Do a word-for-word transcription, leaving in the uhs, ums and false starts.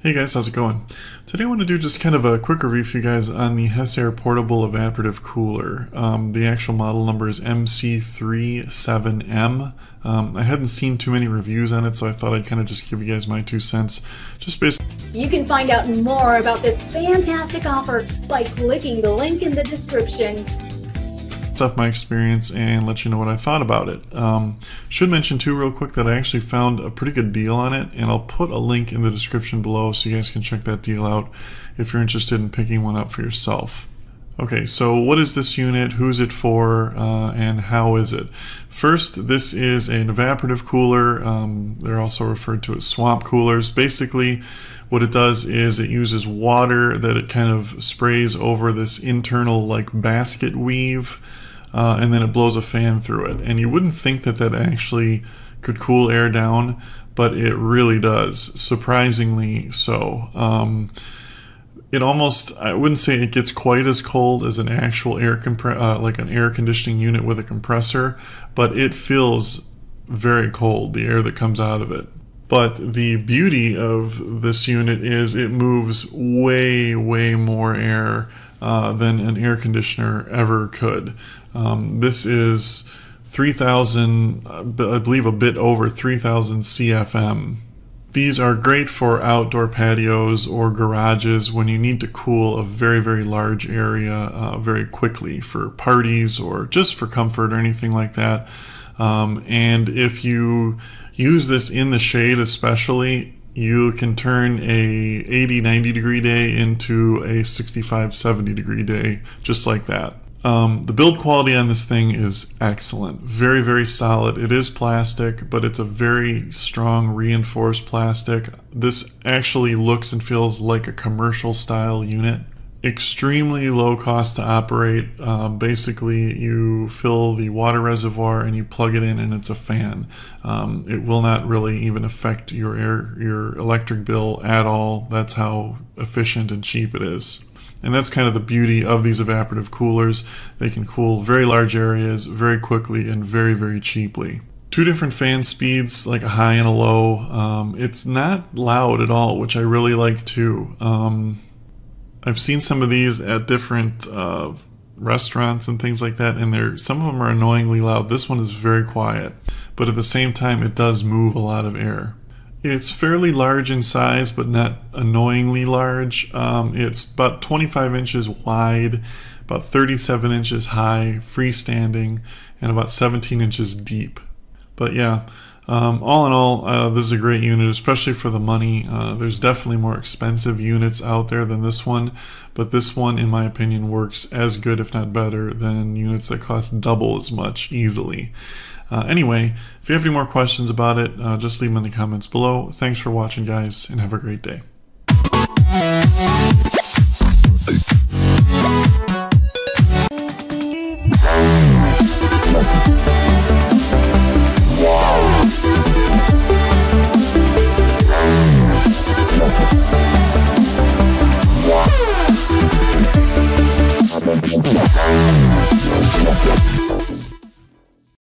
Hey guys, how's it going? Today I want to do just kind of a quick review for you guys on the Hessaire portable evaporative cooler. Um, the actual model number is M C thirty-seven M. Um, I hadn't seen too many reviews on it, so I thought I'd kind of just give you guys my two cents. Just based. You can find out more about this fantastic offer by clicking the link in the description. Off my experience and let you know what I thought about it. Um, should mention too real quick that I actually found a pretty good deal on it, and I'll put a link in the description below so you guys can check that deal out if you're interested in picking one up for yourself. Okay, so what is this unit, who's it for, uh, and how is it? First, this is an evaporative cooler. Um, they're also referred to as swamp coolers. Basically, what it does is it uses water that it kind of sprays over this internal like basket weave. Uh, and then it blows a fan through it. And you wouldn't think that that actually could cool air down, but it really does, surprisingly so. Um, it almost, I wouldn't say it gets quite as cold as an actual air compressor, uh, like an air conditioning unit with a compressor, but it feels very cold, the air that comes out of it. But the beauty of this unit is it moves way, way more air Uh, than an air conditioner ever could. Um, this is three thousand, I believe a bit over three thousand C F M. These are great for outdoor patios or garages when you need to cool a very, very large area uh, very quickly, for parties or just for comfort or anything like that. Um, and if you use this in the shade especially, you can turn a eighty, ninety degree day into a sixty-five, seventy degree day, just like that. Um, the build quality on this thing is excellent. Very, very solid. It is plastic, but it's a very strong reinforced plastic. This actually looks and feels like a commercial style unit. Extremely low cost to operate. Uh, basically, you fill the water reservoir and you plug it in, and it's a fan. Um, it will not really even affect your air, your electric bill at all. That's how efficient and cheap it is. And that's kind of the beauty of these evaporative coolers. They can cool very large areas very quickly and very, very cheaply. Two different fan speeds, like a high and a low. Um, it's not loud at all, which I really like too. Um, I've seen some of these at different uh, restaurants and things like that, and they're, some of them are annoyingly loud. This one is very quiet, but at the same time it does move a lot of air. It's fairly large in size, but not annoyingly large. Um, it's about twenty-five inches wide, about thirty-seven inches high, freestanding, and about seventeen inches deep. But yeah, Um, all in all, uh, this is a great unit, especially for the money. Uh, there's definitely more expensive units out there than this one, but this one, in my opinion, works as good, if not better, than units that cost double as much easily. Uh, anyway, if you have any more questions about it, uh, just leave them in the comments below. Thanks for watching, guys, and have a great day.